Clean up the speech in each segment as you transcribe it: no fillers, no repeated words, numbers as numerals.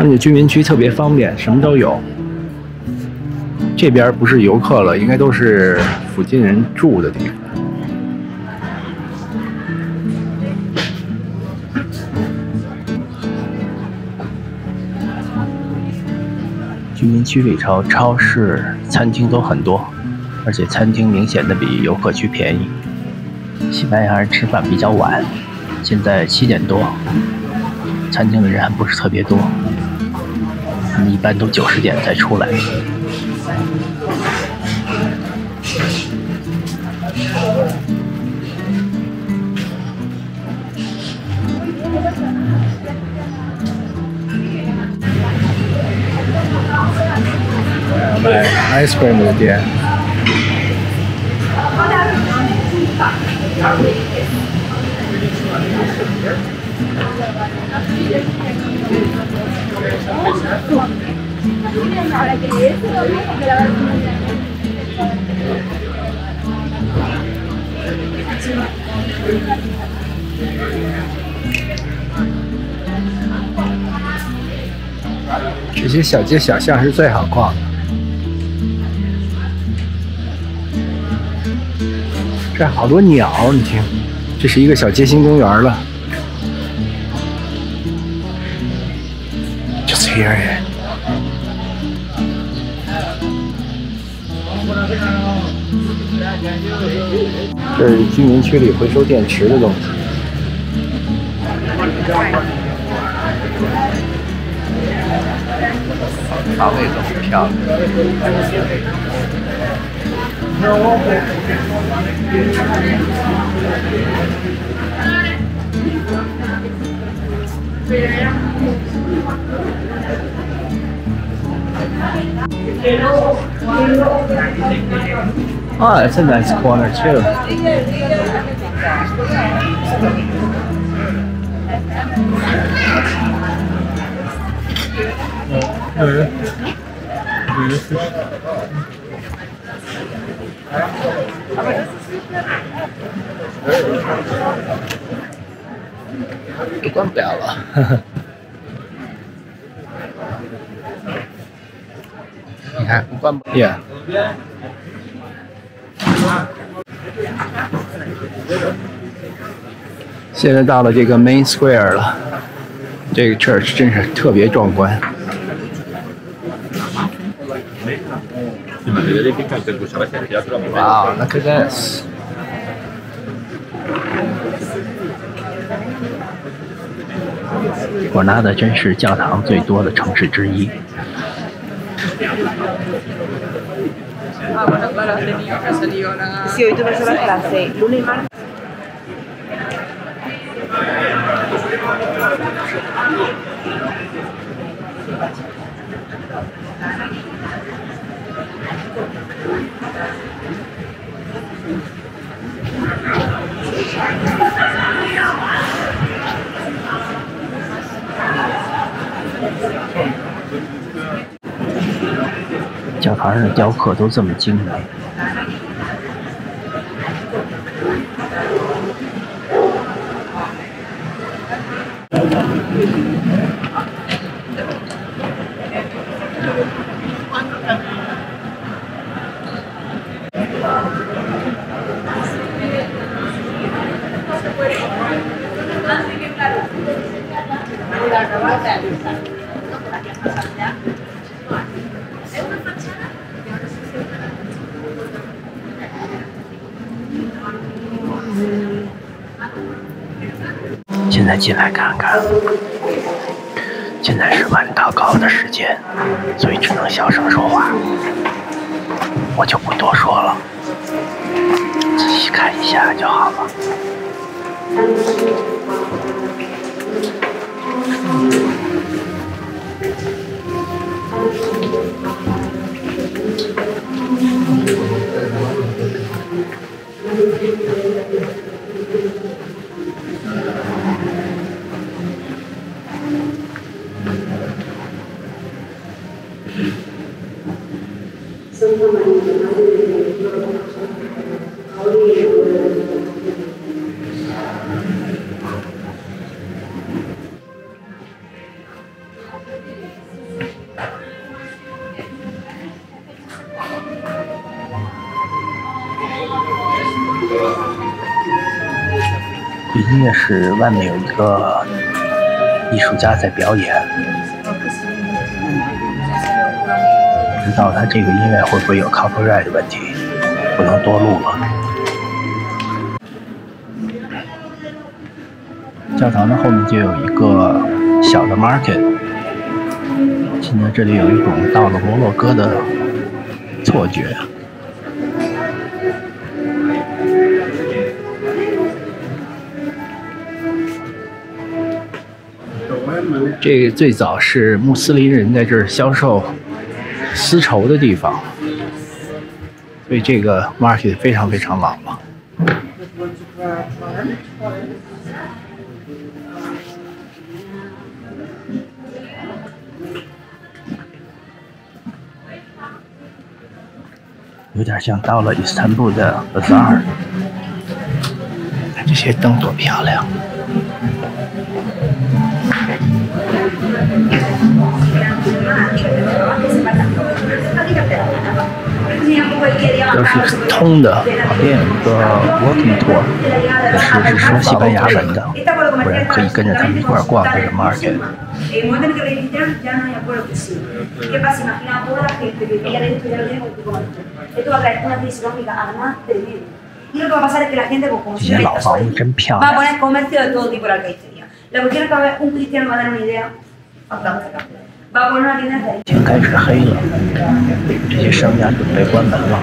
他们的居民区特别方便，什么都有。这边不是游客了，应该都是附近人住的地方。 居民区里头，超市、餐厅都很多，而且餐厅明显的比游客区便宜。西班牙人吃饭比较晚，现在7点多，餐厅的人还不是特别多，他们一般都9、10点才出来。买 ice cream 的店，这些小街小巷是最好逛的。 这好多鸟，你听，这是一个小街心公园了。Just hear it.这是居民区里回收电池的东西。咖位都很漂亮。 Oh, that's a nice corner too.都关不了了，呵呵。你看，不关不了。现在到了这个 Main Square 了，这个 church 真是特别壮观。 Wow, look at this. Granada 真是教堂最多的城市之一。教堂上的雕刻都这么精美。现在进来看看，现在是晚祷告的时间，所以只能小声说话，我就不多说了，仔细看一下就好了。去音乐室外面有一个艺术家在表演，不知道他这个音乐会不会有 copyright 的问题，不能多录了。教堂的后面就有一个小的 market， 现在这里有一种到了摩洛哥的错觉。 这个最早是穆斯林人在这儿销售丝绸的地方，所以这个 market 非常非常老了。有点像到了伊斯坦布尔的巴扎尔，看这些灯多漂亮！ 都是通的，旁边有一个 walking tour， 也是说西班牙文的，不然可以跟着他们一块儿逛这个 market。这些老房子真漂亮。天开始黑了，这些商家准备关门了。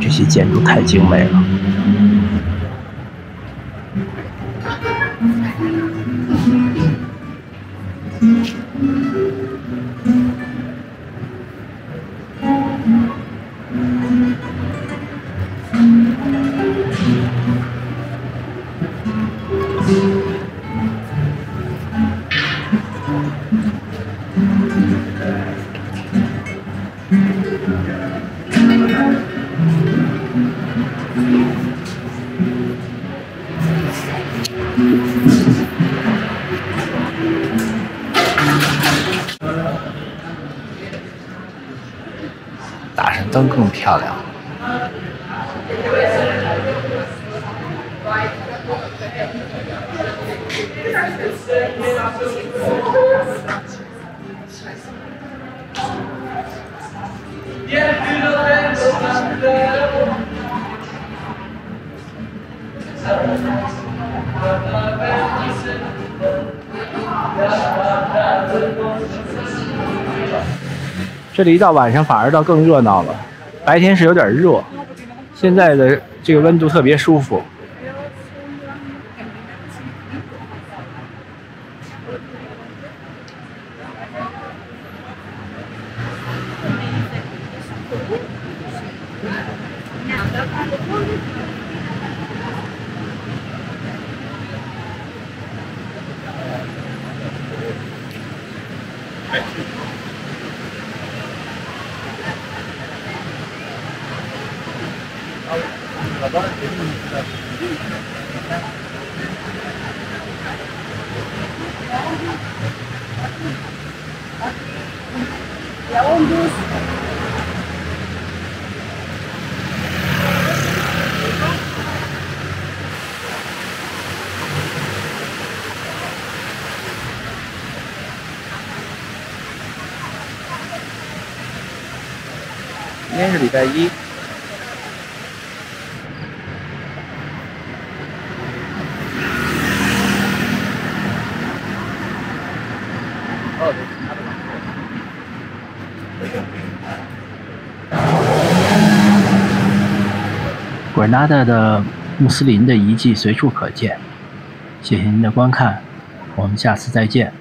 这些建筑太精美了。打上灯更漂亮。这里一到晚上反而倒更热闹了，白天是有点热，现在的这个温度特别舒服。今天是礼拜一。 格拉纳达的穆斯林的遗迹随处可见。谢谢您的观看，我们下次再见。